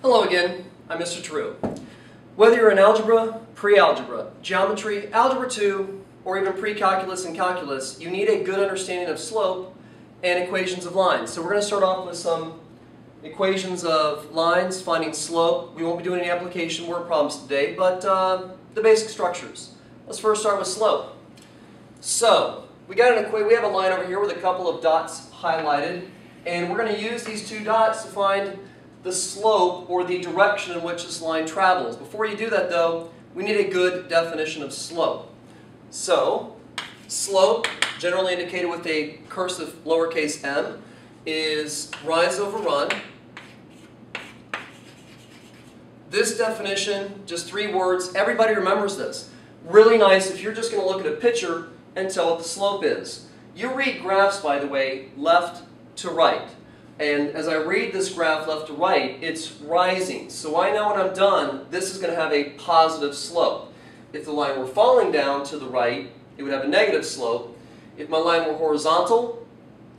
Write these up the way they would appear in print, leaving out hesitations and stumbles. Hello again, I'm Mr. Terrou. Whether you're in algebra, pre-algebra, geometry, algebra 2, or even pre-calculus and calculus, you need a good understanding of slope and equations of lines. So we're going to start off with some equations of lines, finding slope. We won't be doing any application word problems today, but the basic structures. Let's first start with slope. So we have a line over here with a couple of dots highlighted, and we're going to use these two dots to find the slope or the direction in which this line travels. Before you do that though, we need a good definition of slope. So, slope, generally indicated with a cursive lowercase m, is rise over run. This definition, just three words, everybody remembers this. Really nice if you're just going to look at a picture and tell what the slope is. You read graphs, by the way, left to right. And as I read this graph left to right, it's rising. So I know when I'm done, this is going to have a positive slope. If the line were falling down to the right, it would have a negative slope. If my line were horizontal,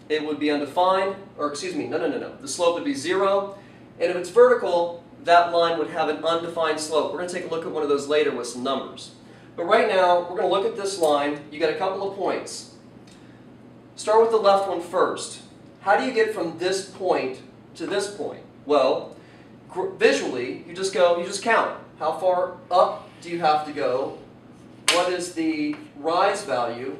it would be undefined, or excuse me, no. The slope would be 0. And if it's vertical, that line would have an undefined slope. We're going to take a look at one of those later with some numbers. But right now, we're going to look at this line. You got a couple of points. Start with the left one first. How do you get from this point to this point? Well, visually, you just count. How far up do you have to go? What is the rise value?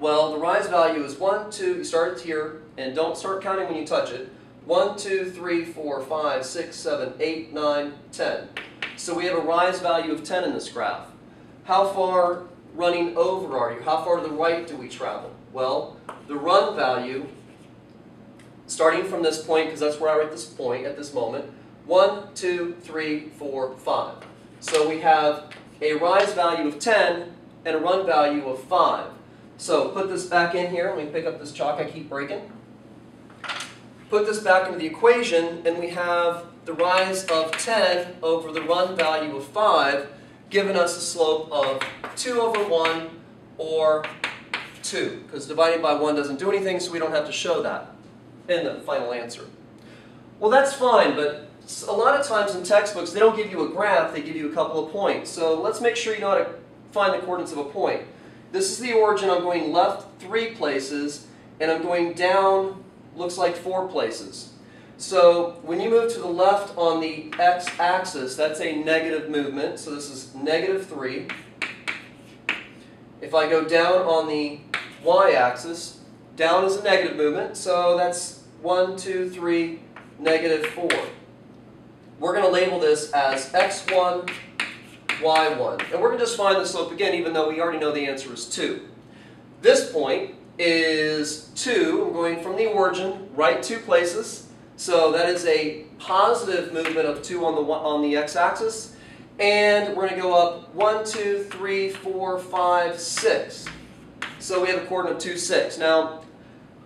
Well, the rise value is 1, 2, you start it here, and don't start counting when you touch it. 1, 2, 3, 4, 5, 6, 7, 8, 9, 10. So we have a rise value of 10 in this graph. How far running over are you? How far to the right do we travel? Well, the run value, starting from this point, because that's where I write this point at this moment, 1, 2, 3, 4, 5. So we have a rise value of 10 and a run value of 5. So put this back in here. Let me pick up this chalk I keep breaking. Put this back into the equation, and we have the rise of 10 over the run value of 5, giving us a slope of 2 over 1 or 2, because dividing by 1 doesn't do anything, so we don't have to show that in the final answer. Well, that's fine, but a lot of times in textbooks they don't give you a graph, they give you a couple of points. So let's make sure you know how to find the coordinates of a point. This is the origin. I'm going left 3 places, and I'm going down, looks like 4 places. So when you move to the left on the x-axis, that's a negative movement, so this is negative 3. If I go down on the y-axis, down is a negative movement, so that's 1, 2, 3, negative 4. We're going to label this as x1, y1. And we're going to just find the slope again, even though we already know the answer is 2. This point is 2. I'm going from the origin, right 2 places. So that is a positive movement of 2 on the x-axis. And we're going to go up 1, 2, 3, 4, 5, 6. So we have a coordinate of 2, 6. Now,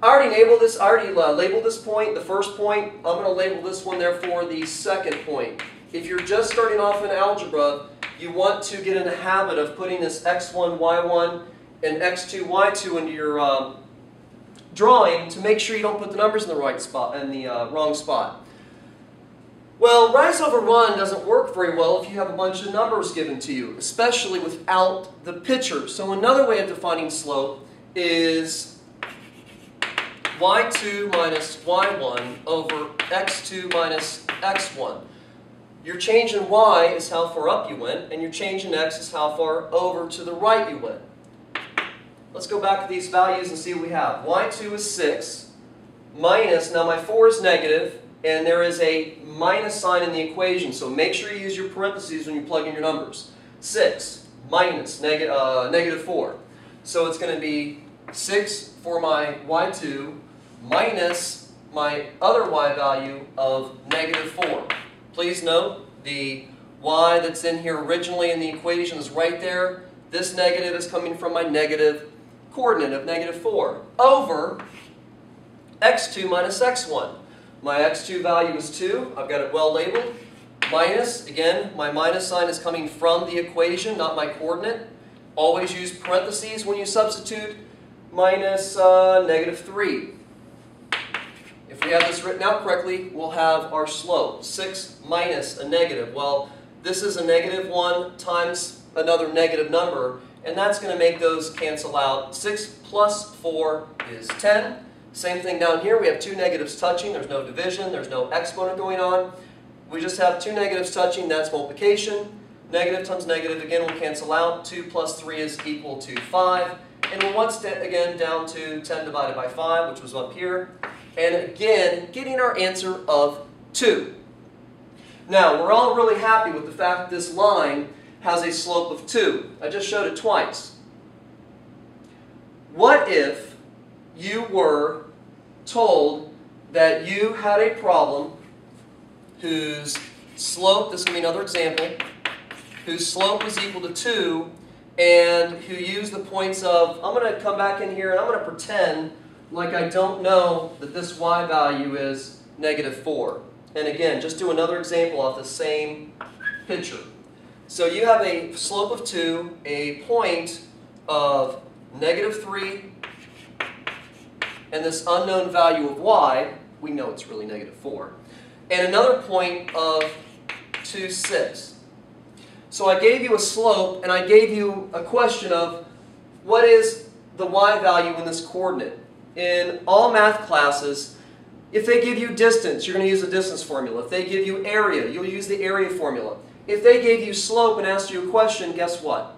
I already labeled this point, the first point. I'm going to label this one, therefore, the second point. If you're just starting off in algebra, you want to get in the habit of putting this x1, y1, and x2, y2 into your drawing to make sure you don't put the numbers in the right spot, in the wrong spot. Well, rise over run doesn't work very well if you have a bunch of numbers given to you, especially without the picture. So another way of defining slope is y2 minus y1 over x2 minus x1. Your change in y is how far up you went, and your change in x is how far over to the right you went. Let's go back to these values and see what we have. y2 is 6 minus, now my 4 is negative, and there is a minus sign in the equation, so make sure you use your parentheses when you plug in your numbers. 6 minus negative 4. So it's going to be 6 for my y2 minus my other y value of negative 4. Please note the y that's in here originally in the equation is right there. This negative is coming from my negative coordinate of negative 4 over x2 minus x1. My x2 value is 2. I've got it well labeled. Minus, again, my minus sign is coming from the equation, not my coordinate. Always use parentheses when you substitute. Minus negative 3. If we have this written out correctly, we'll have our slope, 6 minus a negative. Well, this is a negative 1 times another negative number, and that's going to make those cancel out. 6 plus 4 is 10. Same thing down here, we have two negatives touching, there's no division, there's no exponent going on. We just have two negatives touching, that's multiplication. Negative times negative, again, will cancel out. 2 plus 3 is equal to 5. And we're once again down to 10 divided by 5, which was up here. And again, getting our answer of 2. Now, we're all really happy with the fact that this line has a slope of 2. I just showed it twice. What if you were told that you had a problem whose slope, this will be another example, whose slope was equal to 2, and who used the points of, I'm going to come back in here and I'm going to pretend like I don't know that this y value is negative 4. And again, just do another example off the same picture. So you have a slope of 2, a point of negative 3, and this unknown value of y, we know it's really negative 4, and another point of 2, 6. So I gave you a slope, and I gave you a question of what is the y value in this coordinate? In all math classes, if they give you distance, you're going to use the distance formula. If they give you area, you'll use the area formula. If they gave you slope and asked you a question, guess what?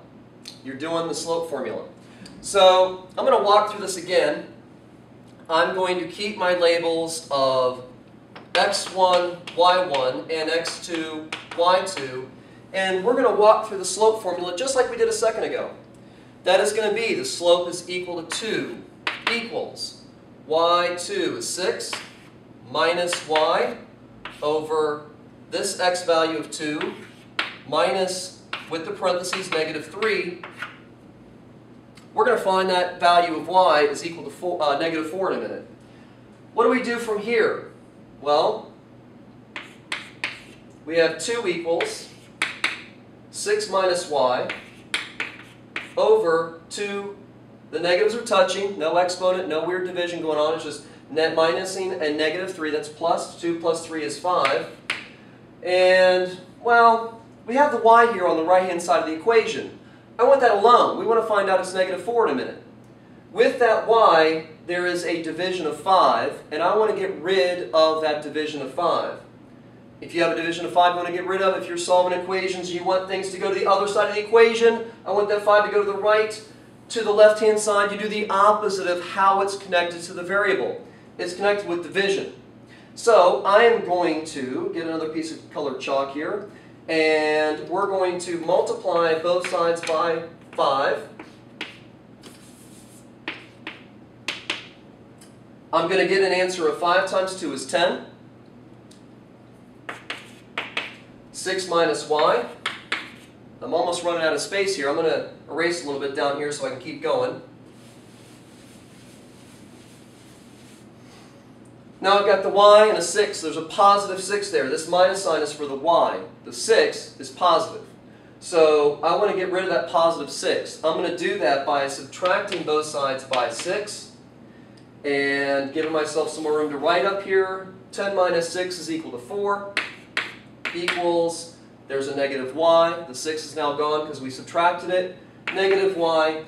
You're doing the slope formula. So I'm going to walk through this again. I'm going to keep my labels of x1, y1, and x2, y2. And we're going to walk through the slope formula just like we did a second ago. That is going to be the slope is equal to 2 equals y2 is 6 minus y over this x value of 2 minus, with the parentheses, negative 3. We're going to find that value of y is equal to negative 4 in a minute. What do we do from here? Well, we have 2 equals 6 minus y over 2, the negatives are touching, no exponent, no weird division going on, it's just net minusing and negative 3, that's plus, 2 plus 3 is 5. And, well, we have the y here on the right-hand side of the equation. I want that alone. We want to find out it's negative 4 in a minute. With that y, there is a division of 5, and I want to get rid of that division of 5. If you have a division of 5 you want to get rid of, if you're solving equations, you want things to go to the other side of the equation, I want that 5 to go to the right, to the left-hand side, you do the opposite of how it's connected to the variable. It's connected with division. So I am going to get another piece of colored chalk here, and we're going to multiply both sides by 5. I'm going to get an answer of 5 times 2 is 10. 6 minus y. I'm almost running out of space here. I'm going to erase a little bit down here so I can keep going. Now I've got the y and a 6. There's a positive 6 there. This minus sign is for the y. The 6 is positive. So I want to get rid of that positive 6. I'm going to do that by subtracting both sides by 6 and giving myself some more room to write up here. 10 minus 6 is equal to 4. Equals, there's a negative y, the 6 is now gone because we subtracted it, negative y.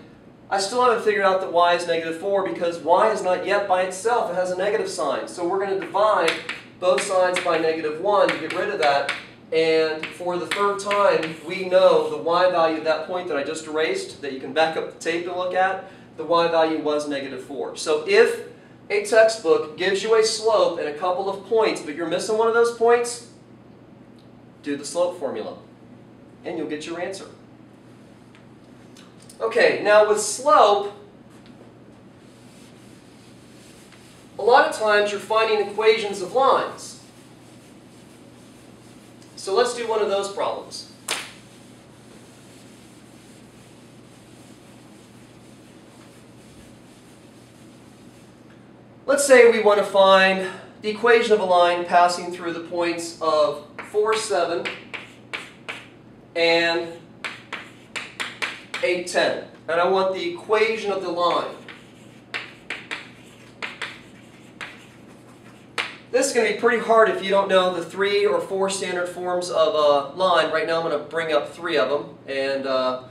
I still haven't figured out that y is negative 4 because y is not yet by itself, it has a negative sign. So we're going to divide both sides by negative 1 to get rid of that, and for the third time we know the y value of that point that I just erased, that you can back up the tape to look at, the y value was negative 4. So if a textbook gives you a slope and a couple of points, but you're missing one of those points, do the slope formula, and you'll get your answer. Okay, now with slope, a lot of times you're finding equations of lines. So let's do one of those problems. Let's say we want to find the equation of a line passing through the points of 4, 7, and 8, 10. And I want the equation of the line. This is going to be pretty hard if you don't know the 3 or 4 standard forms of line. Right now I'm going to bring up 3 of them, and I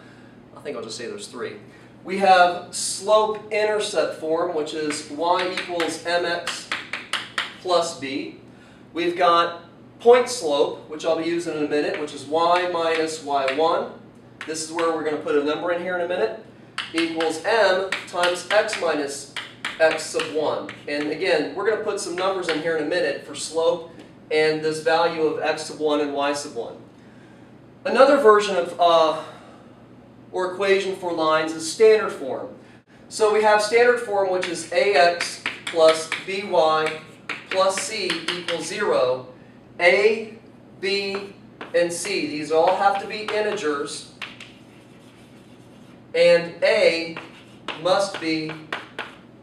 think I'll just say there's 3. We have slope-intercept form, which is y equals mx plus b. We've got point slope, which I'll be using in a minute, which is y minus y1. This is where we're going to put a number in here in a minute, equals m times x minus x sub 1. And again, we're going to put some numbers in here in a minute for slope and this value of x sub 1 and y sub 1. Another version of or equation for lines is standard form. So we have standard form, which is ax plus by plus c equals 0. A, b, and c. These all have to be integers, and a must be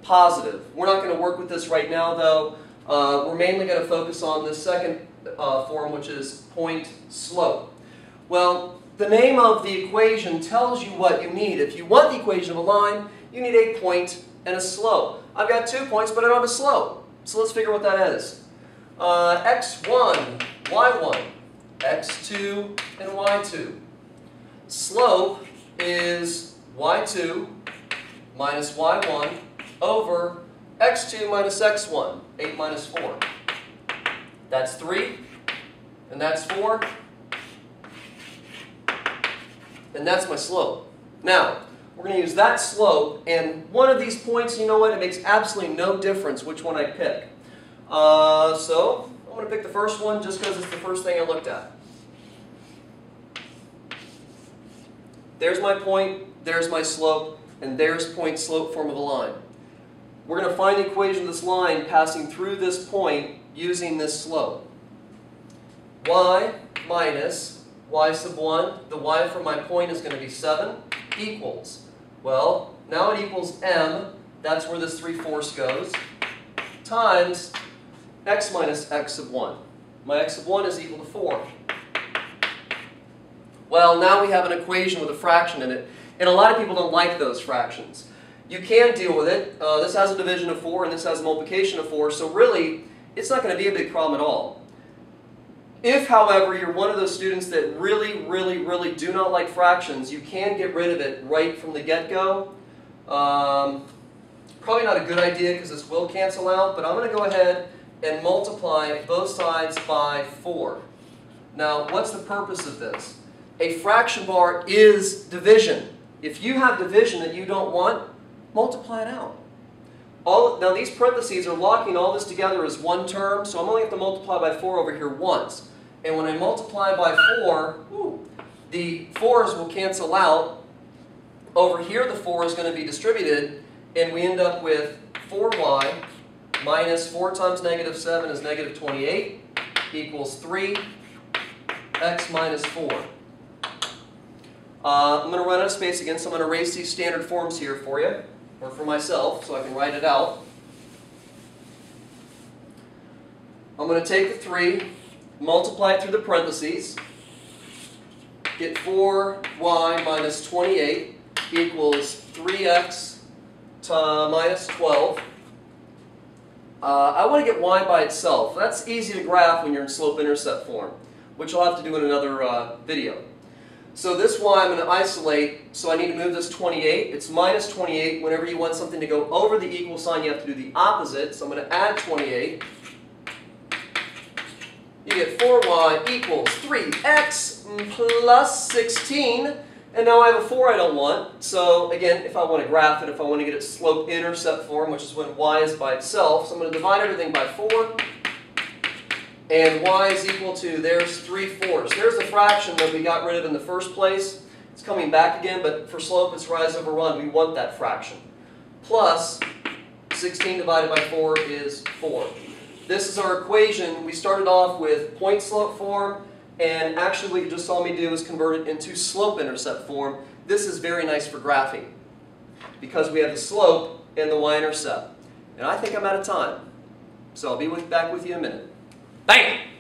positive. We're not going to work with this right now, though. We're mainly going to focus on the second form, which is point slope. Well, the name of the equation tells you what you need. If you want the equation of a line, you need a point and a slope. I've got 2 points, but I don't have a slope. So let's figure what that is. X1, Y1, X2, and Y2. Slope is Y2 minus Y1 over X2 minus X1, 8 minus 4. That's 3, and that's 4, and that's my slope. Now, we're going to use that slope, and one of these points, you know what, it makes absolutely no difference which one I pick. So, I'm going to pick the first one just because it's the first thing I looked at. There's my point, there's my slope, and there's point-slope form of a line. We're going to find the equation of this line passing through this point using this slope. Y minus y sub 1, the y for my point is going to be 7, equals, well, now it equals m, that's where this 3/4 goes, times x minus x sub 1. My x sub 1 is equal to 4. Well, now we have an equation with a fraction in it, and a lot of people don't like those fractions. You can deal with it. This has a division of 4, and this has a multiplication of 4, so really, it's not going to be a big problem at all. If, however, you're one of those students that really do not like fractions, you can get rid of it right from the get-go. Probably not a good idea because this will cancel out, but I'm going to go ahead and multiply both sides by 4. Now, what's the purpose of this? A fraction bar is division. If you have division that you don't want, multiply it out. Now, these parentheses are locking all this together as one term, so I'm only going to multiply by 4 over here once. And when I multiply by 4, the 4's will cancel out. Over here, the 4 is going to be distributed, and we end up with 4y minus 4 times negative 7 is negative 28 equals 3 x minus 4. I'm going to run out of space again, so I'm going to erase these standard forms here for you, or for myself, so I can write it out. I'm going to take the 3, multiply it through the parentheses, get 4y minus 28 equals 3x minus 12. I want to get y by itself. That's easy to graph when you're in slope-intercept form, which I'll have to do in another video. So this y I'm going to isolate, so I need to move this 28. It's minus 28. Whenever you want something to go over the equal sign, you have to do the opposite. So I'm going to add 28. You get 4y equals 3x plus 16. And now I have a 4 I don't want. So again, if I want to graph it, if I want to get it slope-intercept form, which is when y is by itself, so I'm going to divide everything by 4. And y is equal to, there's 3/4. There's the fraction that we got rid of in the first place. It's coming back again, but for slope, it's rise over run. We want that fraction. Plus 16 divided by 4 is 4. This is our equation. We started off with point slope form, and actually what you just saw me do is convert it into slope-intercept form. This is very nice for graphing because we have the slope and the y-intercept. And I think I'm out of time, so I'll be back with you in a minute. Bam!